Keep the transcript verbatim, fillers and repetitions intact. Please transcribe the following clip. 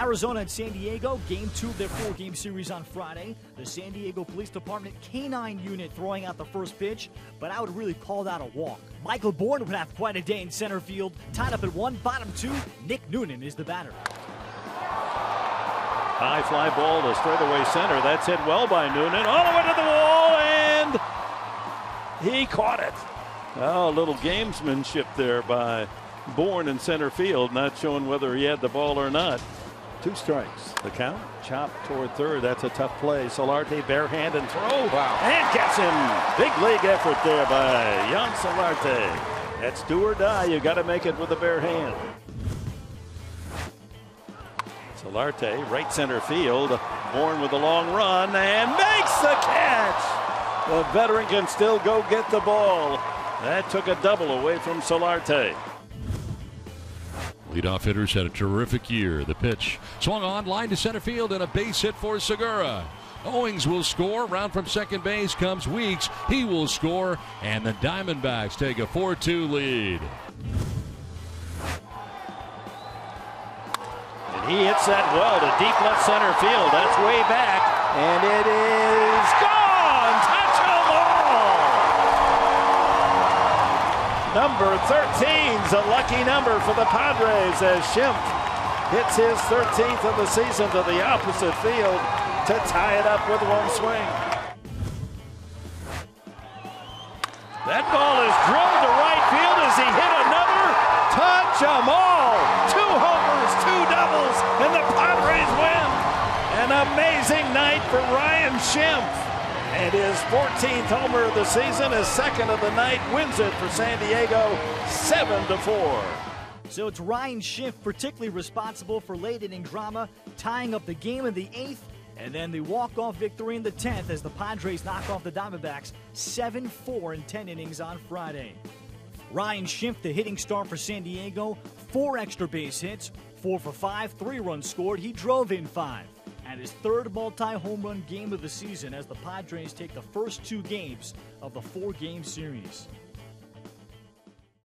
Arizona and San Diego, game two of their four-game series on Friday. The San Diego Police Department K nine unit throwing out the first pitch, but I would really call that a walk. Michael Bourn would have quite a day in center field. Tied up at one, bottom two, Nick Noonan is the batter. High fly ball to straightaway center. That's hit well by Noonan. All the way to the wall, and he caught it. Oh, a little gamesmanship there by Bourn in center field, not showing whether he had the ball or not. Two strikes. The count. Chop toward third. That's a tough play. Solarte, bare hand and throw. Wow. And gets him. Big league effort there by young Solarte. That's do or die. You got to make it with a bare hand. Solarte, right center field. Bourn with a long run and makes the catch. The veteran can still go get the ball. That took a double away from Solarte. Leadoff hitters had a terrific year. The pitch swung on, line to center field, and a base hit for Segura. Owings will score. Round from second base comes Weeks. He will score, and the Diamondbacks take a four two lead. He hits that well to deep left center field. That's way back. And it is gone! Touch of all! Number thirteen's a lucky number for the Padres as Schimpf hits his thirteenth of the season to the opposite field to tie it up with one swing. That ball is drilled to right field as he hit another. Touch of all! Two homers, two doubles, and the Padres win. An amazing night for Ryan Schimpf. And his fourteenth homer of the season, his second of the night, wins it for San Diego, seven to four. So it's Ryan Schimpf particularly responsible for late inning drama, tying up the game in the eighth, and then the walk-off victory in the tenth as the Padres knock off the Diamondbacks seven four in ten innings on Friday. Ryan Schimpf, the hitting star for San Diego, four extra base hits, four for five, three runs scored. He drove in five. And his third multi-home run game of the season as the Padres take the first two games of the four-game series.